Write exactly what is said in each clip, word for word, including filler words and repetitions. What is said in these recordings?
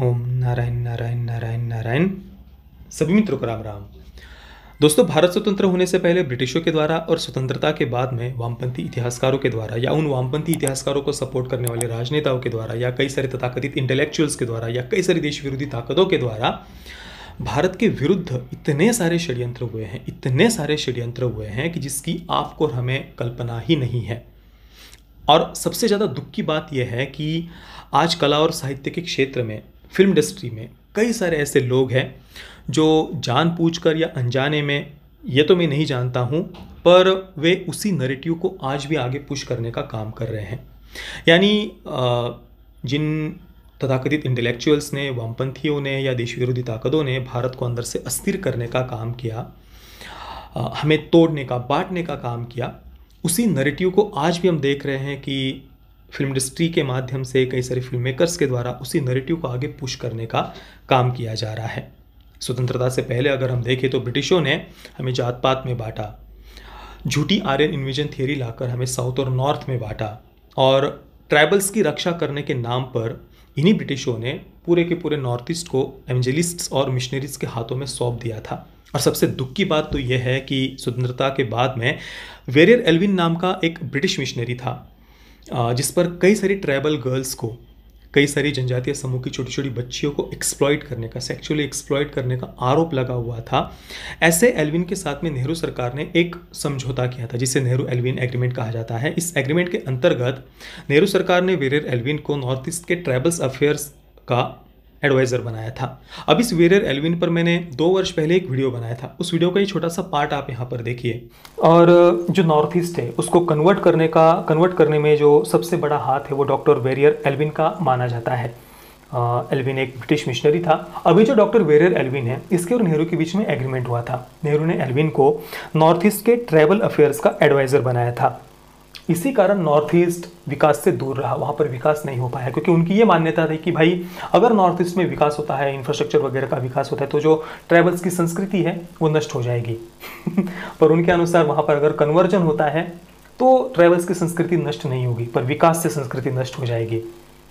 ओम नारायण नारायण नारायण नारायण। सभी मित्रों को राम राम। दोस्तों, भारत स्वतंत्र होने से पहले ब्रिटिशों के द्वारा और स्वतंत्रता के बाद में वामपंथी इतिहासकारों के द्वारा या उन वामपंथी इतिहासकारों को सपोर्ट करने वाले राजनेताओं के द्वारा या कई सारे तथाकथित इंटेलेक्चुअल्स के द्वारा या कई सारी देश विरोधी ताकतों के द्वारा भारत के विरुद्ध इतने सारे षड्यंत्र हुए हैं, इतने सारे षड्यंत्र हुए हैं कि जिसकी आपको और हमें कल्पना ही नहीं है। और सबसे ज़्यादा दुख की बात यह है कि आज कला और साहित्य के क्षेत्र में, फिल्म इंडस्ट्री में कई सारे ऐसे लोग हैं जो जानबूझकर या अनजाने में, ये तो मैं नहीं जानता हूँ, पर वे उसी नैरेटिव को आज भी आगे पुश करने का काम कर रहे हैं। यानी जिन तथाकथित इंटेलेक्चुअल्स ने, वामपंथियों ने या देश विरोधी ताकतों ने भारत को अंदर से अस्थिर करने का काम किया, हमें तोड़ने का, बांटने का काम किया, उसी नैरेटिव को आज भी हम देख रहे हैं कि फिल्म इंडस्ट्री के माध्यम से कई सारे फिल्म मेकर्स के द्वारा उसी नैरेटिव को आगे पुश करने का काम किया जा रहा है। स्वतंत्रता से पहले अगर हम देखें तो ब्रिटिशों ने हमें जात पात में बांटा, झूठी आर्यन इन्वेजन थियरी लाकर हमें साउथ और नॉर्थ में बांटा, और ट्राइबल्स की रक्षा करने के नाम पर इन्हीं ब्रिटिशों ने पूरे के पूरे नॉर्थ ईस्ट को एवेंजलिस्ट्स और मिशनरीज के हाथों में सौंप दिया था। और सबसे दुख की बात तो यह है कि स्वतंत्रता के बाद में वेरियर एल्विन नाम का एक ब्रिटिश मिशनरी था, जिस पर कई सारी ट्राइबल गर्ल्स को, कई सारी जनजातीय समूह की छोटी छोटी बच्चियों को एक्सप्लॉइट करने का, सेक्सुअली एक्सप्लॉइट करने का आरोप लगा हुआ था। ऐसे एल्विन के साथ में नेहरू सरकार ने एक समझौता किया था, जिसे नेहरू एल्विन एग्रीमेंट कहा जाता है। इस एग्रीमेंट के अंतर्गत नेहरू सरकार ने वेरियर एल्विन को नॉर्थ ईस्ट के ट्राइबल्स अफेयर्स का एडवाइज़र बनाया था। अब इस वेरियर एल्विन पर मैंने दो वर्ष पहले एक वीडियो बनाया था, उस वीडियो का ये छोटा सा पार्ट आप यहाँ पर देखिए। और जो नॉर्थ ईस्ट है उसको कन्वर्ट करने का कन्वर्ट करने में जो सबसे बड़ा हाथ है वो डॉक्टर वेरियर एल्विन का माना जाता है। एल्विन एक ब्रिटिश मिशनरी था। अभी जो डॉक्टर वेरियर एल्विन है, इसके और नेहरू के बीच में एग्रीमेंट हुआ था। नेहरू ने एल्विन को नॉर्थ ईस्ट के ट्राइबल अफेयर्स का एडवाइज़र बनाया था। इसी कारण नॉर्थ ईस्ट विकास से दूर रहा, वहाँ पर विकास नहीं हो पाया, क्योंकि उनकी ये मान्यता थी कि भाई अगर नॉर्थ ईस्ट में विकास होता है, इंफ्रास्ट्रक्चर वगैरह का विकास होता है, तो जो ट्राइबल्स की संस्कृति है वो नष्ट हो जाएगी। पर उनके अनुसार वहाँ पर अगर कन्वर्जन होता है तो ट्राइबल्स की संस्कृति नष्ट नहीं होगी, पर विकास से संस्कृति नष्ट हो जाएगी।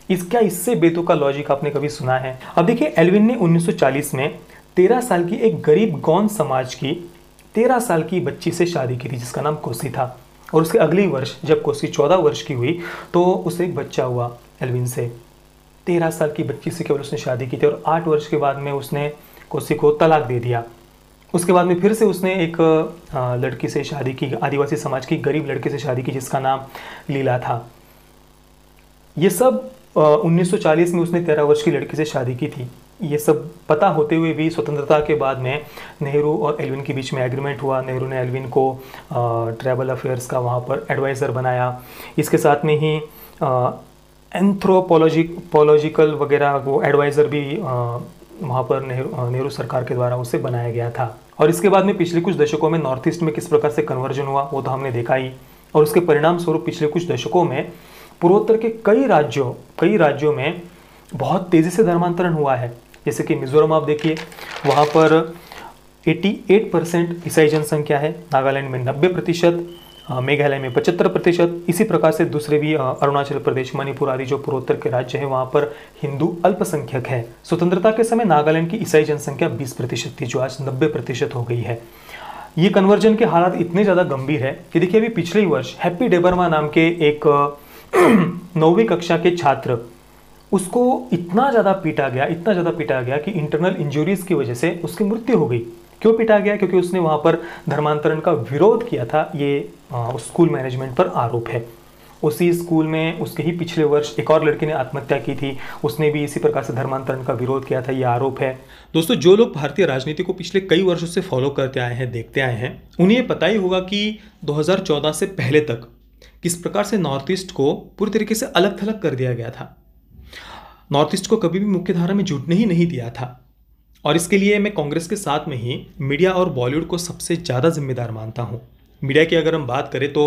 इस क्या इससे बेतुका का लॉजिक आपने कभी सुना है? अब देखिए, एल्विन ने उन्नीस सौ चालीस में तेरह साल की एक गरीब गौंड समाज की तेरह साल की बच्ची से शादी की थी, जिसका नाम कोसी था। और उसके अगले वर्ष जब कोसी चौदह वर्ष की हुई तो उसे एक बच्चा हुआ एल्विन से। तेरह साल की बच्ची से केवल उसने शादी की थी और आठ वर्ष के बाद में उसने कोसी को तलाक दे दिया। उसके बाद में फिर से उसने एक लड़की से शादी की, आदिवासी समाज की गरीब लड़की से शादी की, जिसका नाम लीला था। ये सब उन्नीस सौ चालीस में उसने तेरह वर्ष की लड़की से शादी की थी। ये सब पता होते हुए भी स्वतंत्रता के बाद में नेहरू और एल्विन के बीच में एग्रीमेंट हुआ। नेहरू ने एल्विन को ट्राइबल अफेयर्स का वहाँ पर एडवाइज़र बनाया। इसके साथ में ही एंथ्रोपोलॉजी पोलॉजिकल वगैरह वो एडवाइज़र भी आ, वहाँ पर नेहरू नेहरू सरकार के द्वारा उसे बनाया गया था। और इसके बाद में पिछले कुछ दशकों में नॉर्थ ईस्ट में किस प्रकार से कन्वर्जन हुआ वो तो हमने देखा ही। और उसके परिणाम स्वरूप पिछले कुछ दशकों में पूर्वोत्तर के कई राज्यों कई राज्यों में बहुत तेज़ी से धर्मांतरण हुआ है। जैसे कि मिज़ोरम आप देखिए, वहाँ पर अट्ठासी परसेंट ईसाई जनसंख्या है, नागालैंड में नब्बे प्रतिशत, मेघालय में पचहत्तर प्रतिशत। इसी प्रकार से दूसरे भी अरुणाचल प्रदेश, मणिपुर आदि जो पूर्वोत्तर के राज्य हैं वहाँ पर हिंदू अल्पसंख्यक है। स्वतंत्रता के समय नागालैंड की ईसाई जनसंख्या बीस प्रतिशत थी, जो आज नब्बे प्रतिशत हो गई है। ये कन्वर्जन के हालात इतने ज़्यादा गंभीर है कि देखिए, अभी पिछले वर्ष हैप्पी डेबर्मा नाम के एक नौवीं कक्षा के छात्र, उसको इतना ज़्यादा पीटा गया, इतना ज़्यादा पीटा गया कि इंटरनल इंजरीज़ की वजह से उसकी मृत्यु हो गई। क्यों पीटा गया? क्योंकि उसने वहाँ पर धर्मांतरण का विरोध किया था। ये उस स्कूल मैनेजमेंट पर आरोप है। उसी स्कूल में उसके ही पिछले वर्ष एक और लड़की ने आत्महत्या की थी, उसने भी इसी प्रकार से धर्मांतरण का विरोध किया था, ये आरोप है। दोस्तों, जो लोग भारतीय राजनीति को पिछले कई वर्षों से फॉलो करते आए हैं, देखते आए हैं, उन्हें पता ही होगा कि दो हज़ार चौदह से पहले तक किस प्रकार से नॉर्थ ईस्ट को पूरी तरीके से अलग थलग कर दिया गया था। नॉर्थ ईस्ट को कभी भी मुख्यधारा में जुटने ही नहीं दिया था। और इसके लिए मैं कांग्रेस के साथ में ही मीडिया और बॉलीवुड को सबसे ज़्यादा जिम्मेदार मानता हूँ। मीडिया की अगर हम बात करें तो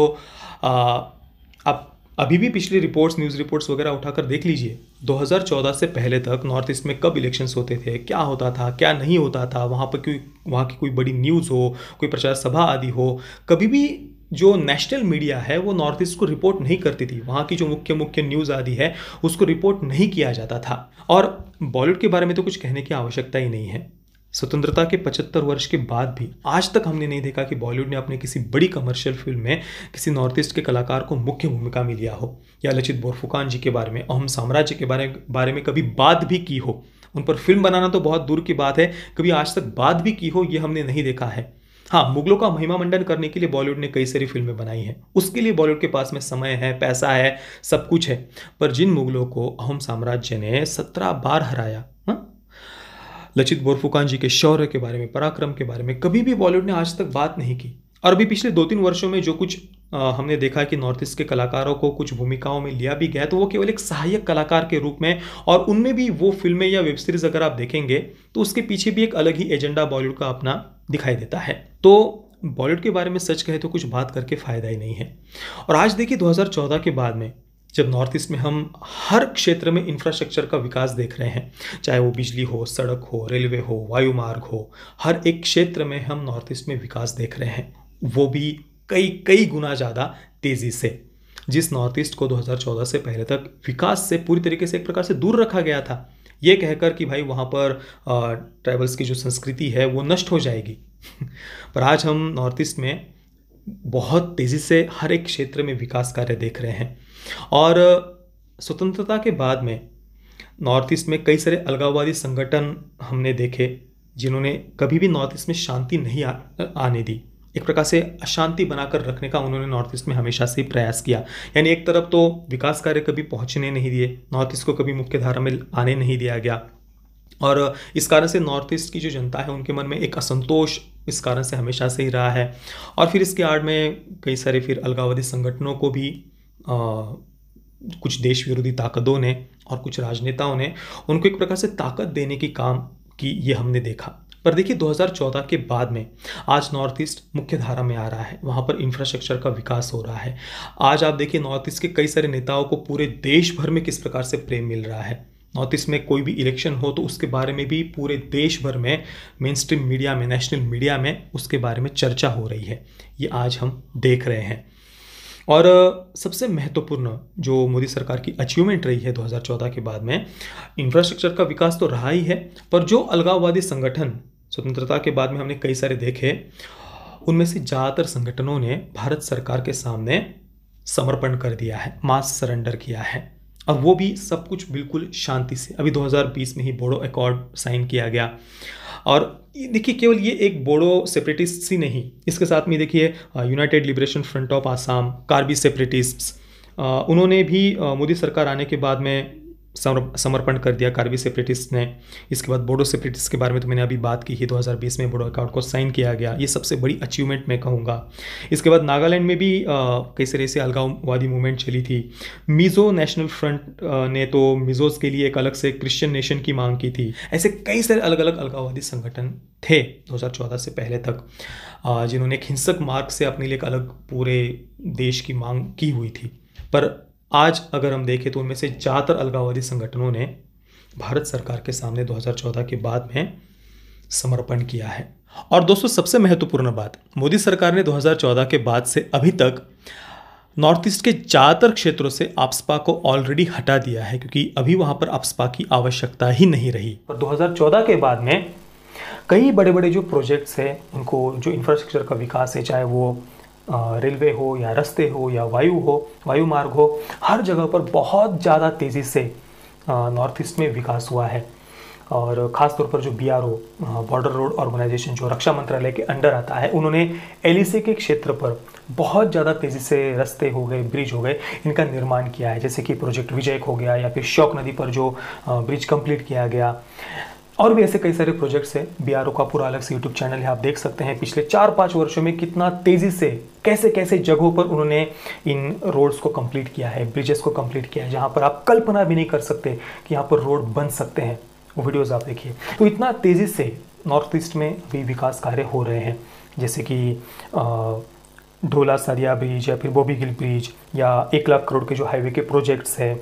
आ, आप अभी भी पिछले रिपोर्ट्स, न्यूज़ रिपोर्ट्स वगैरह उठाकर देख लीजिए। दो हज़ार चौदह से पहले तक नॉर्थ ईस्ट में कब इलेक्शंस होते थे, क्या होता था, क्या नहीं होता था, वहाँ पर कोई वहाँ की कोई बड़ी न्यूज़ हो, कोई प्रचार सभा आदि हो, कभी भी जो नेशनल मीडिया है वो नॉर्थ ईस्ट को रिपोर्ट नहीं करती थी, वहाँ की जो मुख्य मुख्य न्यूज़ आदि है उसको रिपोर्ट नहीं किया जाता था। और बॉलीवुड के बारे में तो कुछ कहने की आवश्यकता ही नहीं है। स्वतंत्रता के पचहत्तर वर्ष के बाद भी आज तक हमने नहीं देखा कि बॉलीवुड ने अपने किसी बड़ी कमर्शियल फिल्म में किसी नॉर्थ ईस्ट के कलाकार को मुख्य भूमिका में लिया हो, या लचित बोरफुकान जी के बारे में, अहोम साम्राज्य के बारे बारे में कभी बात भी की हो। उन पर फिल्म बनाना तो बहुत दूर की बात है, कभी आज तक बात भी की हो ये हमने नहीं देखा है। हाँ, मुगलों का महिमा मंडन करने के लिए बॉलीवुड ने कई सारी फिल्में बनाई हैं, उसके लिए बॉलीवुड के पास में समय है, पैसा है, सब कुछ है, पर जिन मुगलों को अहोम साम्राज्य ने सत्रह बार हराया, हा? लचित बोरफुकान जी के शौर्य के बारे में, पराक्रम के बारे में कभी भी बॉलीवुड ने आज तक बात नहीं की। और अभी पिछले दो तीन वर्षों में जो कुछ आ, हमने देखा कि नॉर्थ ईस्ट के कलाकारों को कुछ भूमिकाओं में लिया भी गया, तो वो केवल एक सहायक कलाकार के रूप में, और उनमें भी वो फिल्में या वेब सीरीज अगर आप देखेंगे तो उसके पीछे भी एक अलग ही एजेंडा बॉलीवुड का अपना दिखाई देता है। तो बॉलीवुड के बारे में सच कहे तो कुछ बात करके फ़ायदा ही नहीं है। और आज देखिए दो हज़ार चौदह के बाद में जब नॉर्थ ईस्ट में हम हर क्षेत्र में इंफ्रास्ट्रक्चर का विकास देख रहे हैं, चाहे वो बिजली हो, सड़क हो, रेलवे हो, वायुमार्ग हो, हर एक क्षेत्र में हम नॉर्थ ईस्ट में विकास देख रहे हैं, वो भी कई कई गुना ज़्यादा तेज़ी से। जिस नॉर्थ ईस्ट को दो हज़ार चौदह से पहले तक विकास से पूरी तरीके से एक प्रकार से दूर रखा गया था, ये कहकर कि भाई वहाँ पर ट्राइबल्स की जो संस्कृति है वो नष्ट हो जाएगी, पर आज हम नॉर्थ ईस्ट में बहुत तेज़ी से हर एक क्षेत्र में विकास कार्य देख रहे हैं। और स्वतंत्रता के बाद में नॉर्थ ईस्ट में कई सारे अलगाववादी संगठन हमने देखे जिन्होंने कभी भी नॉर्थ ईस्ट में शांति नहीं आ, आने दी। एक प्रकार से अशांति बनाकर रखने का उन्होंने नॉर्थ ईस्ट में हमेशा से प्रयास किया। यानी एक तरफ तो विकास कार्य कभी पहुंचने नहीं दिए, नॉर्थ ईस्ट को कभी मुख्य धारा में आने नहीं दिया गया, और इस कारण से नॉर्थ ईस्ट की जो जनता है उनके मन में एक असंतोष इस कारण से हमेशा से ही रहा है। और फिर इसके आड़ में कई सारे फिर अलगाववादी संगठनों को भी आ, कुछ देश विरोधी ताकतों ने और कुछ राजनेताओं ने उनको एक प्रकार से ताकत देने की काम की, ये हमने देखा। पर देखिए दो हज़ार चौदह के बाद में आज नॉर्थ ईस्ट मुख्य धारा में आ रहा है, वहाँ पर इंफ्रास्ट्रक्चर का विकास हो रहा है। आज आप देखिए नॉर्थ ईस्ट के कई सारे नेताओं को पूरे देश भर में किस प्रकार से प्रेम मिल रहा है। नॉर्थ ईस्ट में कोई भी इलेक्शन हो तो उसके बारे में भी पूरे देश भर में मेन स्ट्रीम मीडिया में, नेशनल मीडिया में उसके बारे में चर्चा हो रही है, ये आज हम देख रहे हैं। और सबसे महत्वपूर्ण जो मोदी सरकार की अचीवमेंट रही है दो हज़ार चौदह के बाद में, इंफ्रास्ट्रक्चर का विकास तो रहा ही है, पर जो अलगाववादी संगठन स्वतंत्रता के बाद में हमने कई सारे देखे, उनमें से ज़्यादातर संगठनों ने भारत सरकार के सामने समर्पण कर दिया है, मास सरेंडर किया है, और वो भी सब कुछ बिल्कुल शांति से। अभी दो हज़ार बीस में ही बोडो अकॉर्ड साइन किया गया। और देखिए केवल ये एक बोडो सेपरेटिस्ट ही नहीं, इसके साथ में देखिए United Liberation Front of Assam, Karbi separatists, उन्होंने भी मोदी सरकार आने के बाद में समर्पण कर दिया कार्बी सेपरेटिस्ट ने। इसके बाद बोडो सेपरेटिस्ट के बारे में तो मैंने अभी बात की ही, दो हज़ार बीस में बोडो अकॉर्ड को साइन किया गया, ये सबसे बड़ी अचीवमेंट मैं कहूँगा। इसके बाद नागालैंड में भी कई सारे ऐसे अलगाववादी मूवमेंट चली थी। मिज़ो नेशनल फ्रंट ने तो मिज़ोस के लिए एक अलग से क्रिश्चियन नेशन की मांग की थी। ऐसे कई सारे अलग अलग अलगाववादी संगठन थे दो हज़ार चौदह से पहले तक, जिन्होंने एक हिंसक मार्ग से अपने लिए एक अलग पूरे देश की मांग की हुई थी। पर आज अगर हम देखें तो उनमें से ज़्यादातर अलगाववादी संगठनों ने भारत सरकार के सामने दो हज़ार चौदह के बाद में समर्पण किया है। और दोस्तों सबसे महत्वपूर्ण बात, मोदी सरकार ने दो हज़ार चौदह के बाद से अभी तक नॉर्थ ईस्ट के ज़्यादातर क्षेत्रों से आफस्पा को ऑलरेडी हटा दिया है, क्योंकि अभी वहाँ पर आफस्पा की आवश्यकता ही नहीं रही। और दो हज़ार चौदह के बाद में कई बड़े बड़े जो प्रोजेक्ट्स हैं, उनको जो इंफ्रास्ट्रक्चर का विकास है, चाहे वो रेलवे हो या रास्ते हो या वायु हो, वायु मार्ग हो, हर जगह पर बहुत ज़्यादा तेज़ी से नॉर्थ ईस्ट में विकास हुआ है। और ख़ास तौर पर जो B R O border road organisation जो रक्षा मंत्रालय के अंडर आता है, उन्होंने एल ई सी के क्षेत्र पर बहुत ज़्यादा तेज़ी से रास्ते हो गए, ब्रिज हो गए, इनका निर्माण किया है, जैसे कि प्रोजेक्ट विजयक हो गया, या फिर श्योक नदी पर जो ब्रिज कंप्लीट किया गया, और भी ऐसे कई सारे प्रोजेक्ट्स हैं। बी आर ओ का पूरा अलग से यूट्यूब चैनल है, आप देख सकते हैं पिछले चार पाँच वर्षों में कितना तेज़ी से कैसे कैसे जगहों पर उन्होंने इन रोड्स को कंप्लीट किया है, ब्रिजेस को कंप्लीट किया है, जहाँ पर आप कल्पना भी नहीं कर सकते कि यहाँ पर रोड बन सकते हैं। वो वीडियोज़ आप देखिए। तो इतना तेज़ी से नॉर्थ ईस्ट में भी विकास कार्य हो रहे हैं, जैसे कि ढोला सादिया ब्रिज या फिर बोगीबील ब्रिज, या एक लाख करोड़ के जो हाईवे के प्रोजेक्ट्स हैं,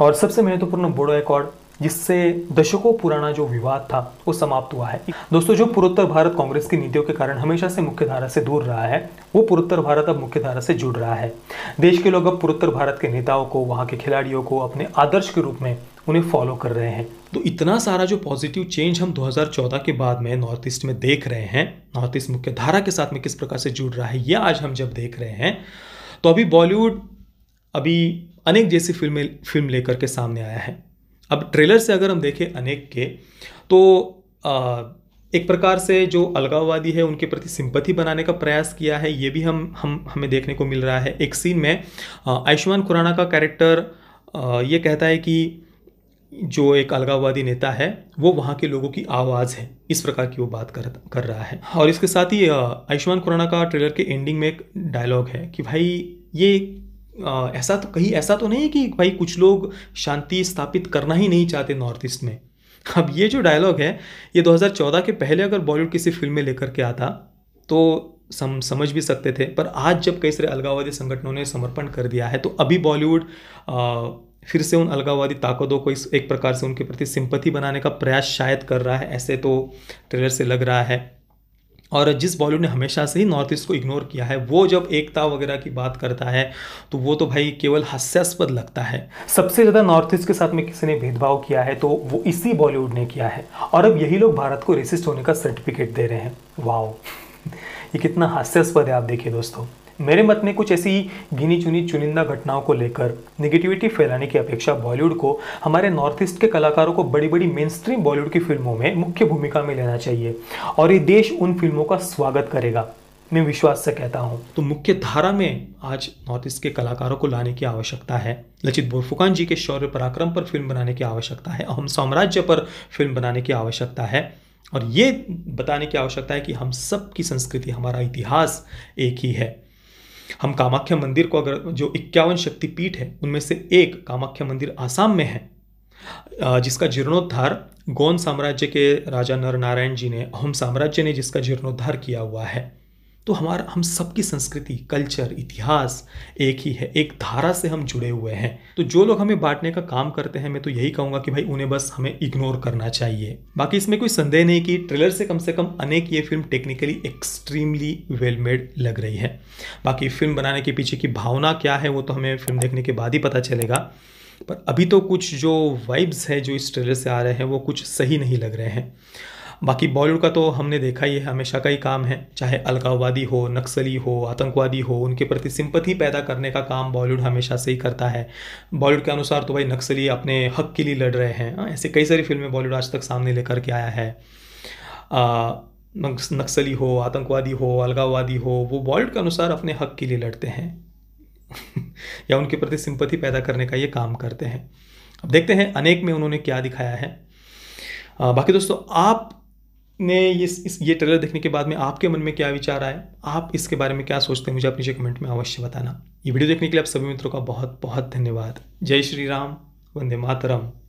और सबसे महत्वपूर्ण बोडो अकॉर्ड, जिससे दशकों पुराना जो विवाद था वो समाप्त हुआ है। दोस्तों, जो पूर्वोत्तर भारत कांग्रेस की नीतियों के कारण हमेशा से मुख्यधारा से दूर रहा है, वो पूर्वोत्तर भारत अब मुख्यधारा से जुड़ रहा है। देश के लोग अब पूर्वोत्तर भारत के नेताओं को, वहाँ के खिलाड़ियों को अपने आदर्श के रूप में उन्हें फॉलो कर रहे हैं। तो इतना सारा जो पॉजिटिव चेंज हम दो हज़ार चौदह के बाद में नॉर्थ ईस्ट में देख रहे हैं, नॉर्थ ईस्ट मुख्य धारा के साथ में किस प्रकार से जुड़ रहा है, यह आज हम जब देख रहे हैं। तो अभी बॉलीवुड अभी अनेक जैसी फिल्में फिल्म लेकर के सामने आया है। अब ट्रेलर से अगर हम देखें अनेक के, तो आ, एक प्रकार से जो अलगाववादी है उनके प्रति सिंपैथी बनाने का प्रयास किया है, ये भी हम हम हमें देखने को मिल रहा है। एक सीन में आयुष्मान खुराना का कैरेक्टर ये कहता है कि जो एक अलगाववादी नेता है वो वहाँ के लोगों की आवाज़ है, इस प्रकार की वो बात कर कर रहा है। और इसके साथ ही आयुष्मान खुराना का ट्रेलर के एंडिंग में एक डायलॉग है कि भाई ये आ, ऐसा तो कहीं ऐसा तो नहीं है कि भाई कुछ लोग शांति स्थापित करना ही नहीं चाहते नॉर्थ ईस्ट में। अब ये जो डायलॉग है ये दो हज़ार चौदह के पहले अगर बॉलीवुड किसी फिल्म में लेकर के आता तो सम समझ भी सकते थे, पर आज जब कई सारे अलगाववादी संगठनों ने समर्पण कर दिया है, तो अभी बॉलीवुड फिर से उन अलगाववादी ताकतों को इस एक प्रकार से उनके प्रति सिंपैथी बनाने का प्रयास शायद कर रहा है, ऐसे तो ट्रेलर से लग रहा है। और जिस बॉलीवुड ने हमेशा से ही नॉर्थ ईस्ट को इग्नोर किया है, वो जब एकता वगैरह की बात करता है तो वो तो भाई केवल हास्यास्पद लगता है। सबसे ज़्यादा नॉर्थ ईस्ट के साथ में किसी ने भेदभाव किया है तो वो इसी बॉलीवुड ने किया है, और अब यही लोग भारत को रेसिस्ट होने का सर्टिफिकेट दे रहे हैं। वाओ, ये कितना हास्यास्पद है। आप देखिए दोस्तों, मेरे मत में कुछ ऐसी गिनी चुनी चुनिंदा घटनाओं को लेकर निगेटिविटी फैलाने की अपेक्षा बॉलीवुड को हमारे नॉर्थ ईस्ट के कलाकारों को बड़ी बड़ी मेनस्ट्रीम बॉलीवुड की फिल्मों में मुख्य भूमिका में लेना चाहिए, और ये देश उन फिल्मों का स्वागत करेगा, मैं विश्वास से कहता हूँ। तो मुख्य धारा में आज नॉर्थ ईस्ट के कलाकारों को लाने की आवश्यकता है, लचित बोरफुकान जी के शौर्य पराक्रम पर फिल्म बनाने की आवश्यकता है, अहम साम्राज्य पर फिल्म बनाने की आवश्यकता है, और ये बताने की आवश्यकता है कि हम सब की संस्कृति, हमारा इतिहास एक ही है। हम कामाख्या मंदिर को अगर, जो इक्यावन शक्तिपीठ है उनमें से एक कामाख्या मंदिर आसाम में है, जिसका जीर्णोद्धार गोंड साम्राज्य के राजा नर नारायण जी ने, अहोम साम्राज्य ने जिसका जीर्णोद्धार किया हुआ है। तो हमारा हम सबकी संस्कृति, कल्चर, इतिहास एक ही है, एक धारा से हम जुड़े हुए हैं। तो जो लोग हमें बांटने का काम करते हैं, मैं तो यही कहूँगा कि भाई उन्हें बस हमें इग्नोर करना चाहिए। बाकी इसमें कोई संदेह नहीं कि ट्रेलर से कम से कम अनेक ये film technically extremely well made लग रही है। बाकी फिल्म बनाने के पीछे की भावना क्या है वो तो हमें फिल्म देखने के बाद ही पता चलेगा, पर अभी तो कुछ जो वाइब्स है जो इस ट्रेलर से आ रहे हैं वो कुछ सही नहीं लग रहे हैं। बाकी बॉलीवुड का तो हमने देखा ही है, हमेशा का ही काम है, चाहे अलगाववादी हो, नक्सली हो, आतंकवादी हो, उनके प्रति सिंपैथी पैदा करने का काम बॉलीवुड हमेशा से ही करता है। बॉलीवुड के अनुसार तो भाई नक्सली अपने हक के लिए लड़ रहे हैं, ऐसे कई सारी फिल्में बॉलीवुड आज तक सामने लेकर के आया है। आ, नक्सली हो, आतंकवादी हो, अलगाववादी हो, वो बॉलीवुड के अनुसार अपने हक के लिए लड़ते हैं या उनके प्रति सिंपैथी पैदा करने का ये काम करते हैं। अब देखते हैं अनेक में उन्होंने क्या दिखाया है। आ, बाकी दोस्तों, आप ने ये इस ये ट्रेलर देखने के बाद में आपके मन में क्या विचार आए, आप इसके बारे में क्या सोचते हैं, मुझे आप नीचे कमेंट में अवश्य बताना। ये वीडियो देखने के लिए आप सभी मित्रों का बहुत बहुत धन्यवाद। जय श्री राम, वंदे मातरम।